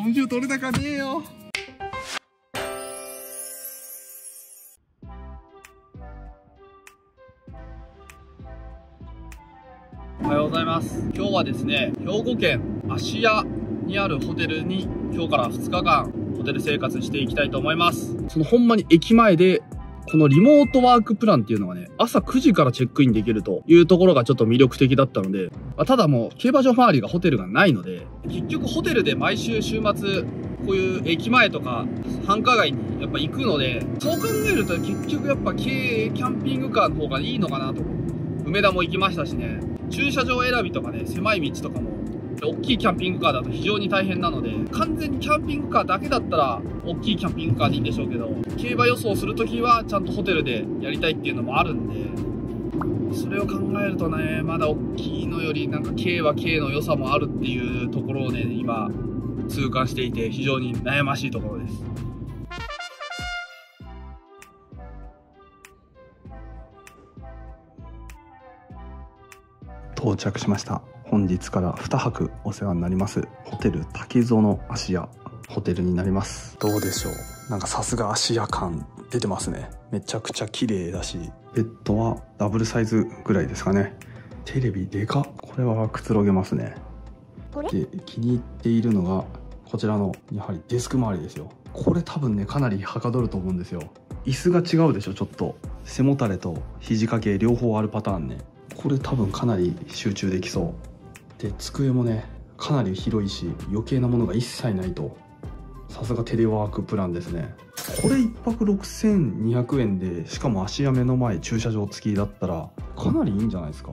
今週取れ高ねえよ。おはようございます。今日はですね、兵庫県芦屋にあるホテルに今日から2日間ホテル生活していきたいと思います。そのほんまに駅前でこのリモートワークプランっていうのがね、朝9時からチェックインできるというところがちょっと魅力的だったので、ただもう競馬場周りがホテルがないので、結局ホテルで毎週週末こういう駅前とか繁華街にやっぱ行くので、そう考えると結局やっぱ軽キャンピングカーの方がいいのかなと。梅田も行きましたしね、駐車場選びとかね、狭い道とかも大きいキャンピングカーだと非常に大変なので、完全にキャンピングカーだけだったら大きいキャンピングカーでいいんでしょうけど、競馬予想するときはちゃんとホテルでやりたいっていうのもあるんで、それを考えるとね、まだ大きいのよりなんか軽は軽の良さもあるっていうところをね、今痛感していて非常に悩ましいところです。到着しました。本日から2泊お世話になりますホテル滝園芦屋ホテルになります。どうでしょう、なんかさすが芦屋感出てますね。めちゃくちゃ綺麗だし、ベッドはダブルサイズぐらいですかね。テレビでかっ、これはくつろげますね。で、気に入っているのがこちらのやはりデスク周りですよ。これ多分ね、かなりはかどると思うんですよ。椅子が違うでしょ、ちょっと背もたれと肘掛け両方あるパターンね。これ多分かなり集中できそうで、机もねかなり広いし、余計なものが一切ないと、さすがテレワークプランですね。これ1泊6200円で、しかも芦屋目の前駐車場付きだったらかなりいいんじゃないですか。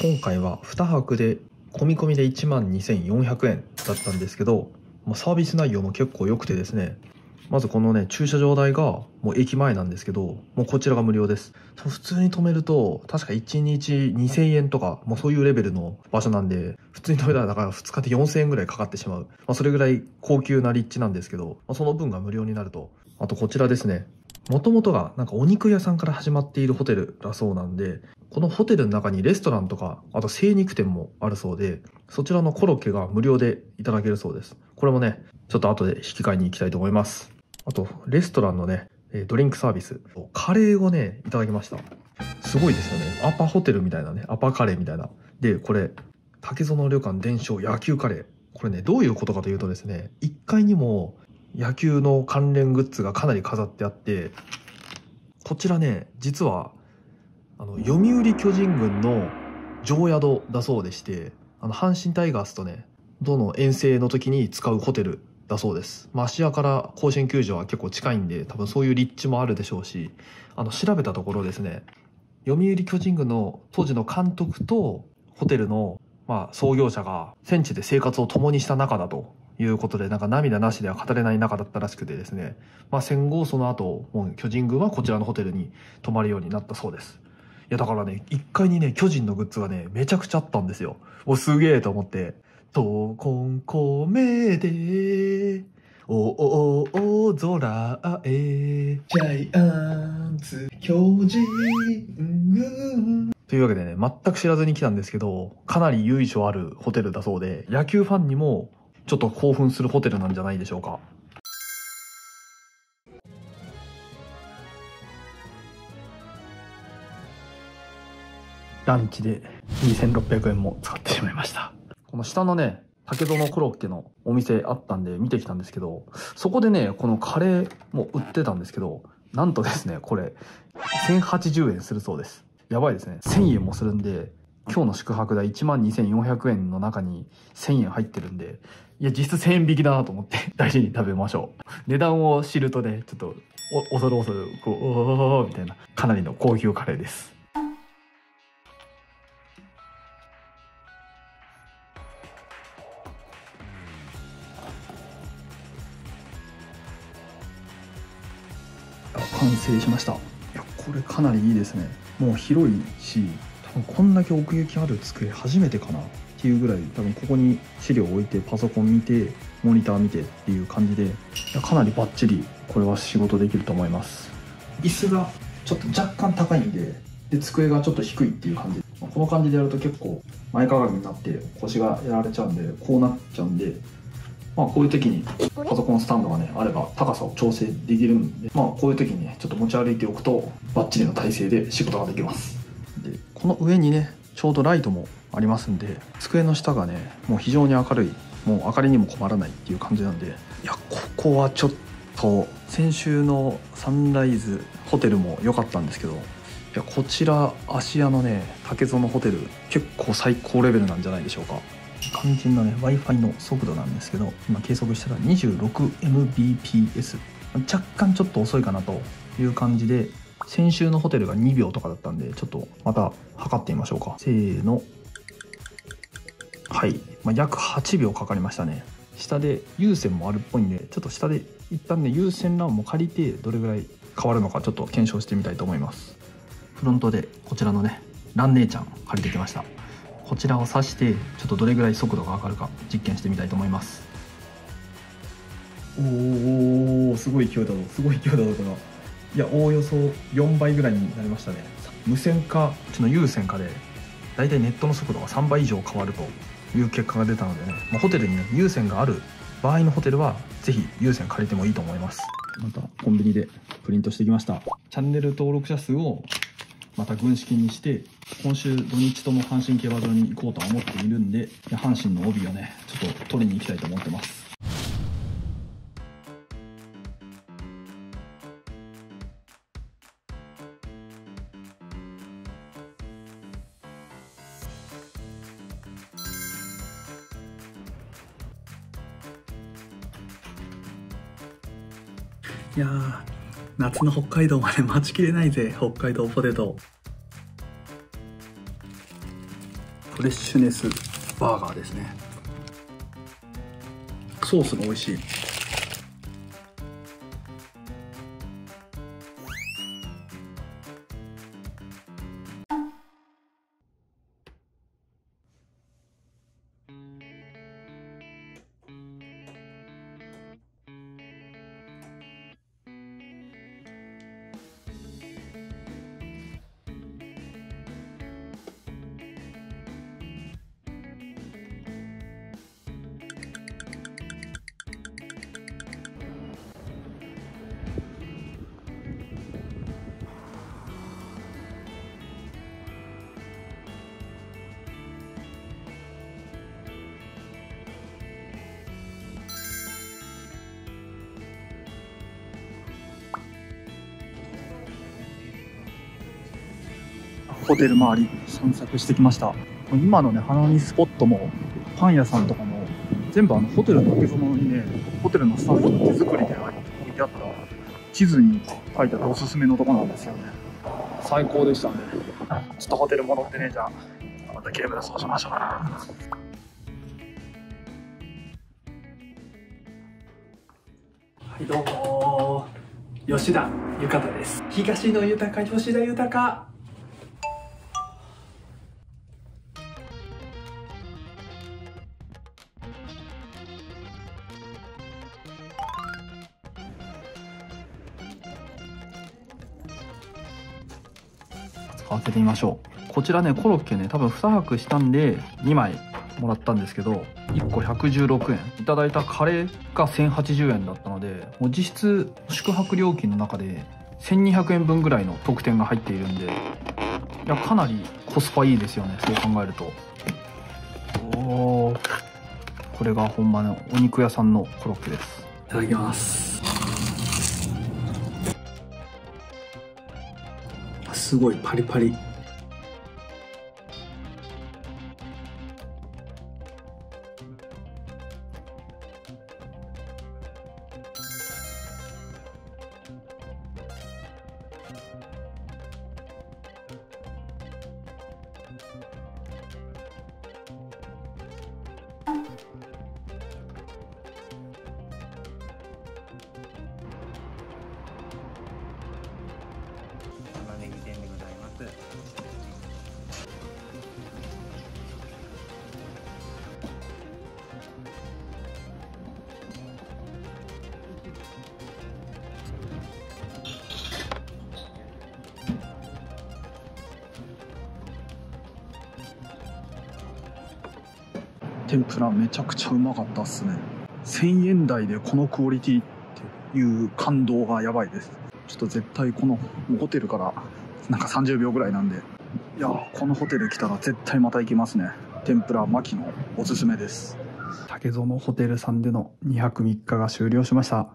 今回は2泊で込み込みで1万2400円だったんですけど、サービス内容も結構良くてですね、まずこのね、駐車場代がもう駅前なんですけど、もうこちらが無料です。普通に止めると、確か1日2000円とか、もうそういうレベルの場所なんで、普通に止めたらだから2日で4000円ぐらいかかってしまう。それぐらい高級な立地なんですけど、その分が無料になると。あとこちらですね。もともとがなんかお肉屋さんから始まっているホテルだそうなんで、このホテルの中にレストランとか、あと精肉店もあるそうで、そちらのコロッケが無料でいただけるそうです。これもね、ちょっと後で引き換えに行きたいと思います。あと、レストランのね、ドリンクサービス、カレーをね、いただきました。すごいですよね。アパホテルみたいなね、アパカレーみたいな。で、これ、竹園旅館伝承野球カレー。これね、どういうことかというとですね、1階にも野球の関連グッズがかなり飾ってあって、こちらね、実は、読売巨人軍の常宿だそうでして、阪神タイガースとね、どの遠征の時に使うホテルだそうです。芦屋から甲子園球場は結構近いんで、多分そういう立地もあるでしょうし、調べたところですね、読売巨人軍の当時の監督とホテルの、創業者が戦地で生活を共にした仲だということで、なんか涙なしでは語れない仲だったらしくてですね、戦後その後、もう巨人軍はこちらのホテルに泊まるようになったそうです。いやだからね、1階にね、巨人のグッズがね、めちゃくちゃあったんですよ。お、すげえと思って。闘魂込めで、大空へ、ジャイアンツ、巨人軍。というわけでね、全く知らずに来たんですけど、かなり由緒あるホテルだそうで、野球ファンにもちょっと興奮するホテルなんじゃないでしょうか。ランチで2600円も使ってしまいました。この下のね、竹園コロッケのお店あったんで見てきたんですけど、そこでね、このカレーも売ってたんですけど、なんとですね、これ、1080円するそうです。やばいですね。1000円もするんで、今日の宿泊代12400円の中に1000円入ってるんで、いや、実質1000円引きだなと思って、大事に食べましょう。値段を知るとね、ちょっと、恐る恐る、こう、おーみたいな、かなりの高級カレーです。完成しました。いや、これかなりいいですね。もう広いし、多分こんだけ奥行きある机初めてかなっていうぐらい、多分ここに資料置いてパソコン見てモニター見てっていう感じで、いやかなりバッチリこれは仕事できると思います。椅子がちょっと若干高いんで、で机がちょっと低いっていう感じで、この感じでやると結構前かがみになって腰がやられちゃうんで、こうなっちゃうんで、まあ、こういう時にパソコンスタンドがねあれば高さを調整できるんで、まあ、こういう時にねちょっと持ち歩いておくとバッチリの体勢で仕事ができます。でこの上にねちょうどライトもありますんで、机の下がねもう非常に明るい、もう明かりにも困らないっていう感じなんで、いやここはちょっと先週のサンライズホテルも良かったんですけど、いやこちら芦屋のね竹園ホテル結構最高レベルなんじゃないでしょうか。肝心なね Wi-Fi の速度なんですけど、今計測したら 26Mbps、 若干ちょっと遅いかなという感じで、先週のホテルが2秒とかだったんで、ちょっとまた測ってみましょうか。せーの。はい、まあ、約8秒かかりましたね。下で有線もあるっぽいんで、ちょっと下で一旦ね有線LANも借りてどれぐらい変わるのかちょっと検証してみたいと思います。フロントでこちらのねラン姉ちゃん借りてきました。こちらを挿してちょっとどれぐらい速度が上がるか実験してみたいと思います。おーすごい勢いだぞ、すごい勢いだぞこれは。いやおおよそ4倍ぐらいになりましたね。無線かうちの有線かでだいたいネットの速度が3倍以上変わるという結果が出たのでね、まあ、ホテルにね有線がある場合のホテルはぜひ有線借りてもいいと思います。またコンビニでプリントしてきました。チャンネル登録者数をまた軍資金にして今週土日とも阪神競馬場に行こうとは思っているんで、阪神の帯をねちょっと取りに行きたいと思ってます。いやー夏の北海道まで待ちきれないぜ、北海道ポテト。フレッシュネスバーガーですね。ソースが美味しい。ホテル周り散策してきました。今のね花見スポットもパン屋さんとかも全部ホテルの竹園にねホテルのスタッフの手作りで置いてあった地図に書いてあったおすすめのとこなんですよね。最高でしたね。ちょっとホテル戻ってね、じゃあまたゲームでそうしましょう。はいどうも、吉田豊です。東の豊、吉田豊。開けてみましょう。こちらねコロッケね多分2泊したんで2枚もらったんですけど、1個116円、いただいたカレーが1080円だったので、もう実質宿泊料金の中で1200円分ぐらいの特典が入っているんで、いやかなりコスパいいですよね、そう考えると。おー、これが本場のお肉屋さんのコロッケです。いただきます。すごいパリパリ。天ぷらめちゃくちゃうまかったっすね。1000円台でこのクオリティっていう感動がやばいです。ちょっと絶対このホテルからなんか30秒ぐらいなんで、いやー、このホテル来たら絶対また行きますね。天ぷら牧のおすすめです。竹園ホテルさんでの2泊3日が終了しました。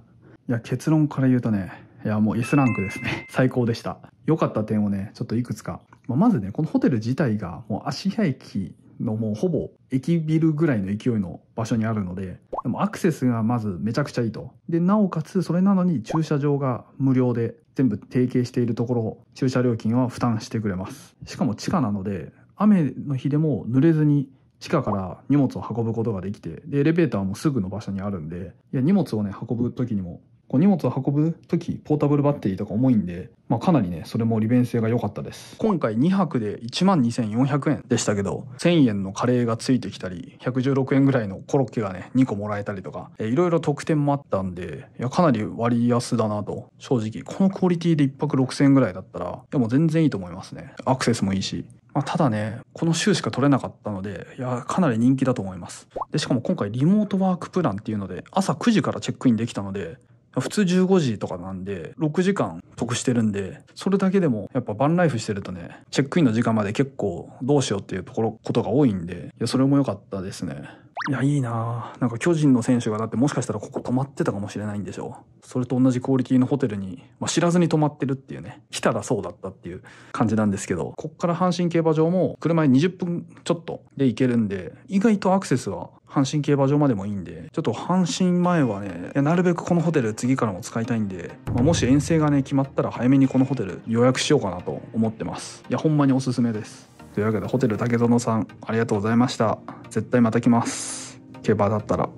いや、結論から言うとね、いや、もう S ランクですね。最高でした。良かった点をね、ちょっといくつか。まずね、このホテル自体が、もう芦屋駅のもうほぼ駅ビルぐらいの勢いの場所にあるので、でもアクセスがまずめちゃくちゃいいと。で、なおかつそれなのに駐車場が無料で、全部提携しているところ、駐車料金は負担してくれます。しかも地下なので、雨の日でも濡れずに、地下から荷物を運ぶことができて、で、エレベーターもすぐの場所にあるんで、いや、荷物をね、運ぶ時にも、こう荷物を運ぶ時ポータブルバッテリーとか重いんで、まあ、かなりねそれも利便性が良かったです。今回2泊で 12,400 円でしたけど、 1,000 円のカレーがついてきたり、116円ぐらいのコロッケがね2個もらえたりとか、いろいろ特典もあったんで、いやかなり割安だなと。正直このクオリティで1泊 6,000 円ぐらいだったら、いやもう全然いいと思いますね。アクセスもいいし、まあ、ただねこの週しか取れなかったので、いやかなり人気だと思います。でしかも今回リモートワークプランっていうので朝9時からチェックインできたので、普通15時とかなんで6時間得してるんで、それだけでもやっぱバンライフしてるとね、チェックインの時間まで結構どうしようっていうことが多いんで、いやそれも良かったですね。いやいいなぁ。なんか巨人の選手がだってもしかしたらここ泊まってたかもしれないんでしょう。それと同じクオリティのホテルに、まあ、知らずに泊まってるっていうね、来たらそうだったっていう感じなんですけど、こっから阪神競馬場も車で20分ちょっとで行けるんで、意外とアクセスは阪神競馬場までもいいんで、ちょっと阪神前はね、いやなるべくこのホテル次からも使いたいんで、まあ、もし遠征がね決まったら早めにこのホテル予約しようかなと思ってます。いやほんまにおすすめです。というわけでホテル竹園さんありがとうございました。絶対また来ます、競馬だったら。こ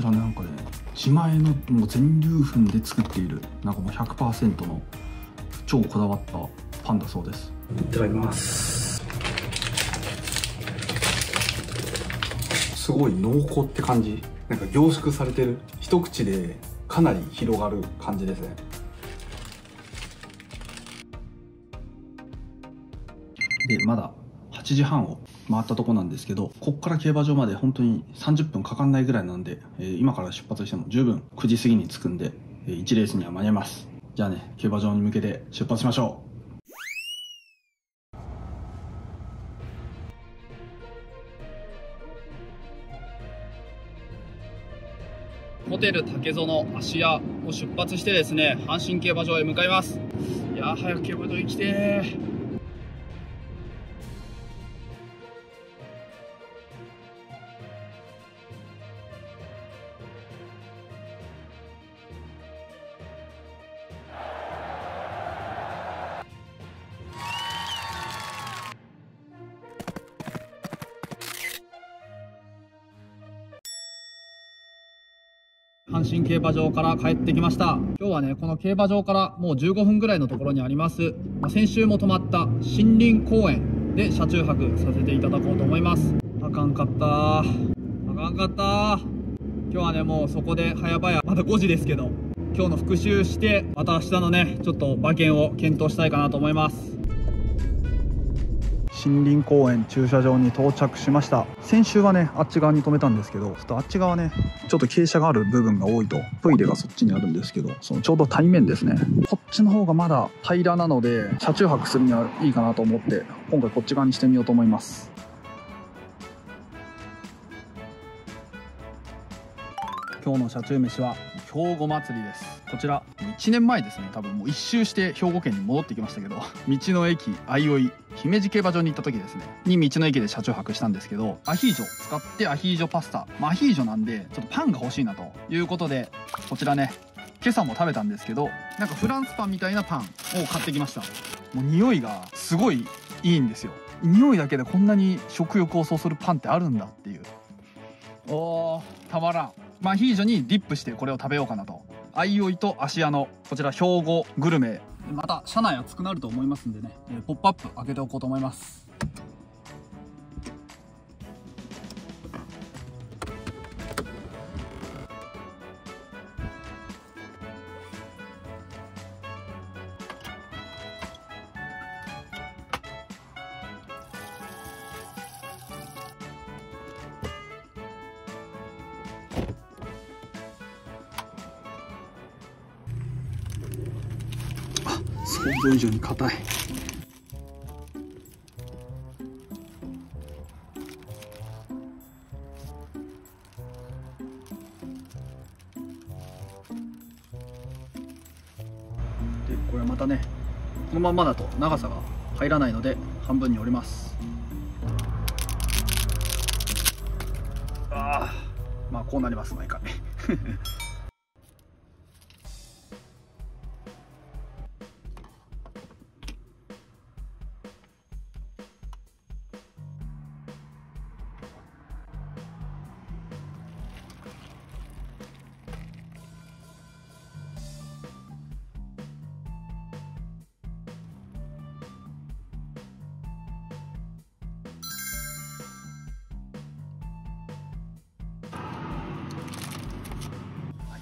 ちらなんかね、自前のもう全粒粉で作っている、なんかもう 100% の超こだわったパンだそうです。いただきます。すごい濃厚って感じ、なんか凝縮されてる、一口でかなり広がる感じですね。でまだ8時半を回ったとこなんですけど、こっから競馬場まで本当に30分かかんないぐらいなんで、今から出発しても十分9時過ぎに着くんで、1レースには間に合います。じゃあね、競馬場に向けて出発しましょう。ホテル竹園芦屋を出発してですね、阪神競馬場へ向かいます。いやー、早く競馬場行きてー。阪神競馬場から帰ってきました。今日はね、この競馬場からもう15分ぐらいのところにあります、先週も泊まった森林公園で車中泊させていただこうと思います。あかんかったー、あかんかったー。今日はね、もうそこで早々、まだ5時ですけど、今日の復習してまた明日のねちょっと馬券を検討したいかなと思います。森林公園駐車場に到着しました。先週はねあっち側に止めたんですけど、ちょっとあっち側ねちょっと傾斜がある部分が多いと、トイレがそっちにあるんですけど、そのちょうど対面ですね、こっちの方がまだ平らなので車中泊するにはいいかなと思って、今回こっち側にしてみようと思います。今日の車中飯は兵庫祭りです。こちら1年前ですね、多分もう一周して兵庫県に戻ってきましたけど、道の駅あいおい姫路競馬場に行った時ですねに道の駅で車中泊したんですけど、アヒージョ使ってアヒージョパスタ、まあ、アヒージョなんでちょっとパンが欲しいなということで、こちらね今朝も食べたんですけど、なんかフランスパンみたいなパンを買ってきました。もう匂いがすごいいいんですよ。匂いだけでこんなに食欲をそそるパンってあるんだっていう。おー、たまらん。まあアヒージョにディップしてこれを食べようかなと。相生と芦屋のこちら兵庫グルメ、また車内暑くなると思いますんでね、ポップアップ開けておこうと思います。想像以上に硬い。でこれまたね、このまんまだと長さが入らないので半分に折ります。ああ、まあこうなります毎回。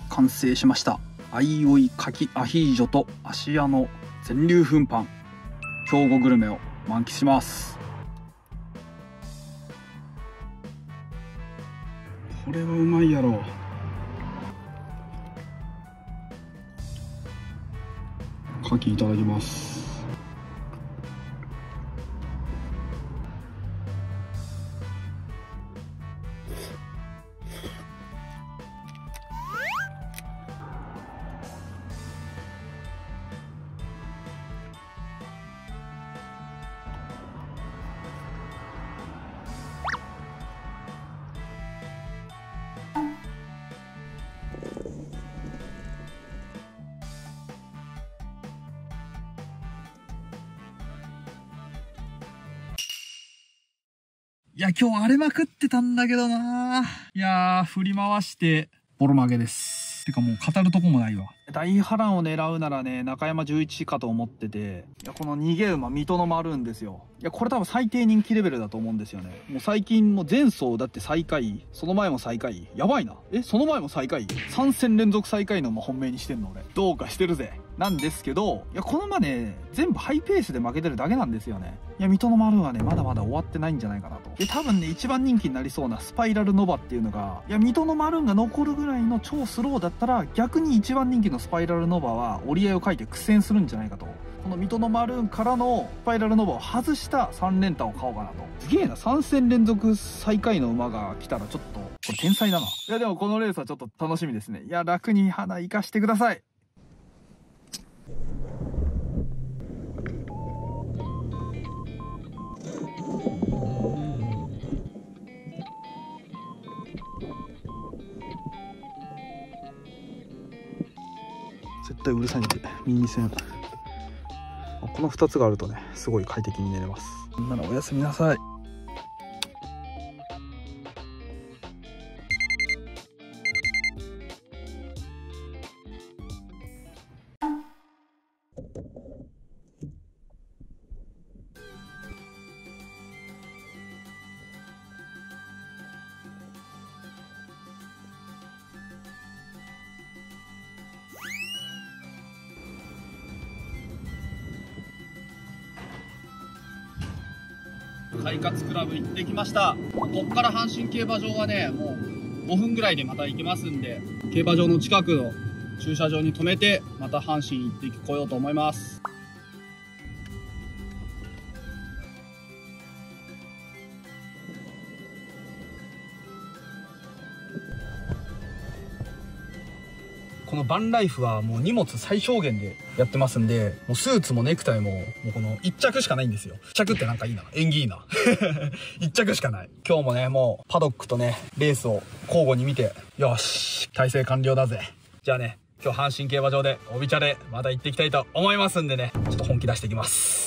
完成しました。相生牡蠣アヒージョと芦屋の全粒粉パン、兵庫グルメを満喫します。これはうまいやろ。牡蠣いただきます。いや、今日荒れまくってたんだけどな。いやー、振り回してボロ負けです。てかもう語るとこもないわ。大波乱を狙うならね、中山11かと思ってて、いや、この逃げ馬、水戸の丸んですよ。いや、これ多分最低人気レベルだと思うんですよね。もう最近も前走だって最下位、その前も最下位。やばいな。え、その前も最下位 ?3 戦連続最下位の馬本命にしてんの俺。どうかしてるぜ。なんですけど、いや、この馬ね、全部ハイペースで負けてるだけなんですよね。いや、水戸の丸はね、まだまだ終わってないんじゃないかなと。で、多分ね、一番人気になりそうなスパイラルノバっていうのが、いや、水戸の丸が残るぐらいの超スローだったら、逆に一番人気のスパイラルノバは折り合いを書いて苦戦するんじゃないかと。この水戸の丸からのスパイラルノバを外した3連単を買おうかなと。すげえな、3戦連続最下位の馬が来たらちょっと、これ天才だな。いや、でもこのレースはちょっと楽しみですね。いや、楽に花生かしてください。絶対うるさいんで耳栓。この2つがあるとね、すごい快適に寝れます。みんなのおやすみなさい。快活クラブ行ってきました。ここから阪神競馬場はね、もう5分ぐらいでまた行けますんで、競馬場の近くの駐車場に停めて、また阪神行ってこようと思います。このバンライフはもう荷物最小限でやってますんで、もうスーツもネクタイも、もうこの1着しかないんですよ。1着ってなんかいいな。縁起いいな。1着しかない。今日もね、もうパドックとね、レースを交互に見て、よし、体制完了だぜ。じゃあね、今日阪神競馬場で、帯茶でまた行っていきたいと思いますんでね、ちょっと本気出していきます。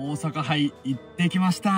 大阪杯行ってきましたー。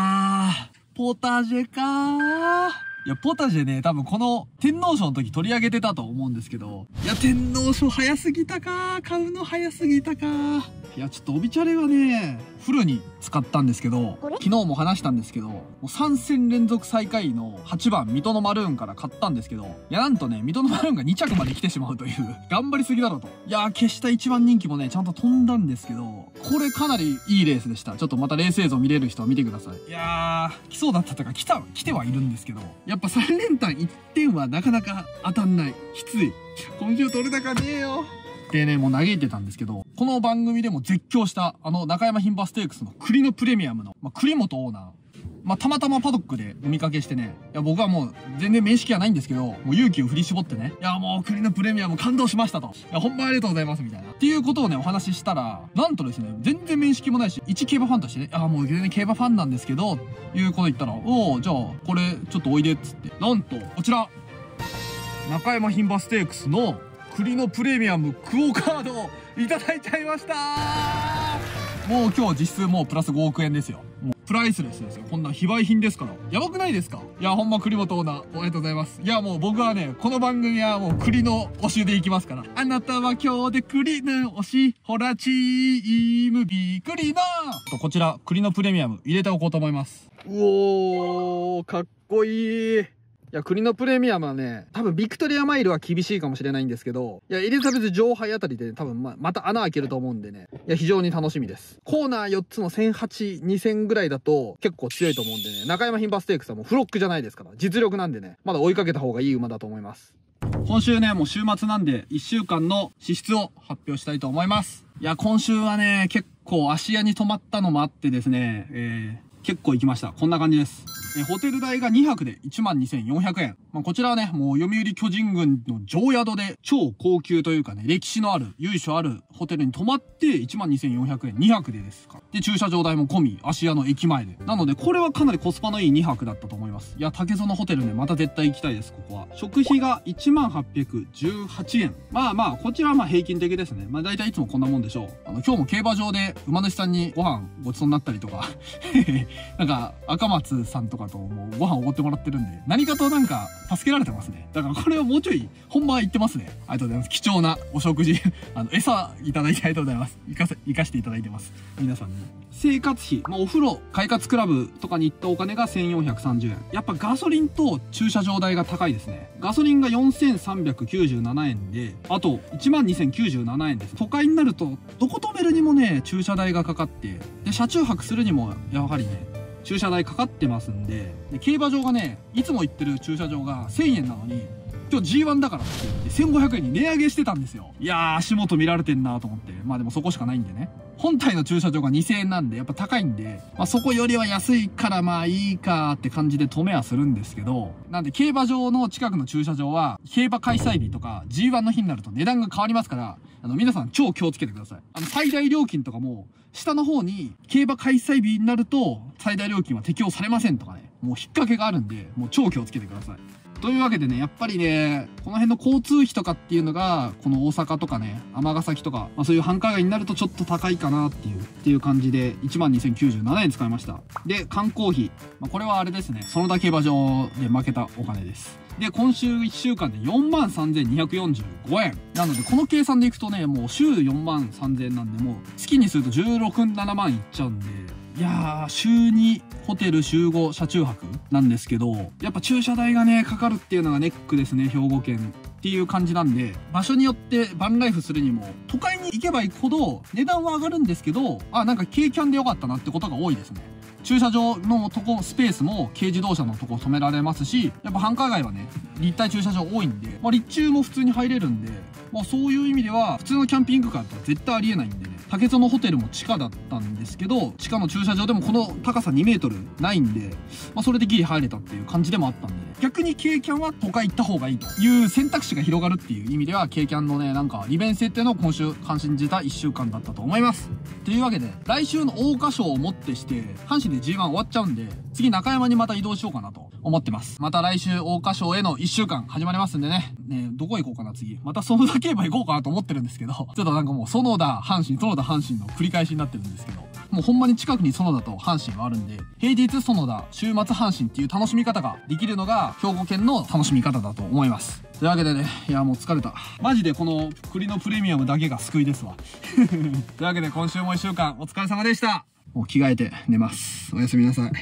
ポタジェかー。いや、ポタジェね、多分この天皇賞の時取り上げてたと思うんですけど、いや、天皇賞早すぎたかー。買うの早すぎたかー。いや、ちょっとオビチャレはね、フルに使ったんですけど、昨日も話したんですけど、もう3戦連続最下位の8番、水戸のマルーンから買ったんですけど、いや、なんとね、水戸のマルーンが2着まで来てしまうという、頑張りすぎだろうと。いやー、決した1番人気もね、ちゃんと飛んだんですけど、これかなりいいレースでした。ちょっとまたレース映像見れる人は見てください。いやー、来そうだったとか、来てはいるんですけど、やっぱ3連単1点はなかなか当たんない。きつい。今週取れたかねえよ。でね、もう嘆いてたんですけど、この番組でも絶叫した、中山牝馬ステークスの栗のプレミアムの、栗本オーナー。たまたまパドックでお見かけしてね、いや、僕はもう全然面識はないんですけど、もう勇気を振り絞ってね、いや、もう栗のプレミアム感動しましたと。いや、ほんまありがとうございます、みたいな。っていうことをね、お話ししたら、なんとですね、全然面識もないし、一競馬ファンとしてね、あ、もう全然競馬ファンなんですけど、いうこと言ったら、おー、じゃあ、これ、ちょっとおいで、っつって。なんと、こちら、中山牝馬ステークスの、栗のプレミアムクオカードをいただいちゃいました。もう今日実質もうプラス5億円ですよ。もうプライスレスですよ。こんな非売品ですから。やばくないですか。いや、ほんま栗本オーナー、おめでとうございます。いや、もう僕はね、この番組はもう栗の推しでいきますから。あなたは今日で栗の推し、ほらチームびっくりな。こちら栗のプレミアム入れておこうと思います。うおー、かっこいい。いや、栗のプレミアムはね、多分ビクトリアマイルは厳しいかもしれないんですけど、いや、エリザベス女王杯あたりで、ね、多分また穴開けると思うんでね、いや、非常に楽しみです。コーナー4つの1008、2000ぐらいだと結構強いと思うんでね、中山牝馬ステークスはもうフロックじゃないですから、実力なんでね、まだ追いかけた方がいい馬だと思います。今週ね、もう週末なんで、1週間の支出を発表したいと思います。いや、今週はね、結構芦屋に泊まったのもあってですね、結構行きました。こんな感じです。ホテル代が2泊で 12,400 円。こちらはね、もう読売巨人軍の常宿で超高級というかね、歴史のある、由緒あるホテルに泊まって 12,400 円。2泊でですか。で、駐車場代も込み、芦屋の駅前で。なので、これはかなりコスパのいい2泊だったと思います。いや、竹園ホテルね、また絶対行きたいです、ここは。食費が 18,818 円。まあまあ、こちらはまあ平均的ですね。まあ大体いつもこんなもんでしょう。今日も競馬場で馬主さんにご飯ごちそうになったりとか、なんか、赤松さんとかともうご飯おごってもらってるんで、何かとなんか助けられてますね。だからこれをもうちょい、本場行ってますね。ありがとうございます。貴重なお食事、餌いただいてありがとうございます。生かしていただいてます。皆さんね。生活費、お風呂、快活クラブとかに行ったお金が1430円。やっぱガソリンと駐車場代が高いですね。ガソリンが4397円で、あと12097円です。都会になると、どこ止めるにもね、駐車代がかかって、で、車中泊するにも、やはりね、駐車代かかってますんで、競馬場がね、いつも行ってる駐車場が1000円なのに、今日 G1 だからって言って1500円に値上げしてたんですよ。いやー、足元見られてんなと思って。まあでもそこしかないんでね。本体の駐車場が2000円なんで、やっぱ高いんで、まあそこよりは安いからまあいいかーって感じで止めはするんですけど、なんで競馬場の近くの駐車場は、競馬開催日とか G1 の日になると値段が変わりますから、皆さん超気をつけてください。最大料金とかも、下の方に競馬開催日になると、最大料金は適用されませんとかね、もう引っ掛けがあるんで、もう超気をつけてください。というわけでね、やっぱりね、この辺の交通費とかっていうのが、この大阪とかね、尼崎とか、そういう繁華街になるとちょっと高いかなっていう感じで、12,097 円使いました。で、観光費。これはあれですね、その他競馬場で負けたお金です。で、今週1週間で 43,245 円。なので、この計算でいくとね、もう週 43,000 円なんで、もう月にすると16、7万いっちゃうんで、いやー、週2、ホテル、週5、車中泊なんですけど、やっぱ駐車代がね、かかるっていうのがネックですね、兵庫県っていう感じなんで、場所によってバンライフするにも、都会に行けば行くほど値段は上がるんですけど、あ、なんか軽キャンでよかったなってことが多いですね。駐車場のとこ、スペースも軽自動車のとこ止められますし、やっぱ繁華街はね、立体駐車場多いんで、立中も普通に入れるんで、そういう意味では、普通のキャンピングカーとは絶対ありえないんでね、竹園ホテルも地下だったんですけど、地下の駐車場でもこの高さ2メートルないんで、それでギリ入れたっていう感じでもあったんで、ね、逆に軽キャンは都会行った方がいいという選択肢が広がるっていう意味では、軽キャンのね、なんか利便性っていうのを今週関心じた1週間だったと思います。というわけで、来週の桜花賞をもってして、阪神で G1 終わっちゃうんで、次中山にまた移動しようかなと思ってます。また来週桜花賞への1週間始まりますんでね。どこ行こうかな次。また園田競馬行こうかなと思ってるんですけど、ちょっとなんかもう園田、阪神の繰り返しになってるんですけど、もうほんまに近くに園田と阪神はあるんで、平日園田、週末阪神っていう楽しみ方ができるのが兵庫県の楽しみ方だと思います。というわけでね、いやもう疲れた。マジでこの栗のプレミアムだけが救いですわ。というわけで今週も1週間お疲れ様でした。もう着替えて寝ます。おやすみなさい。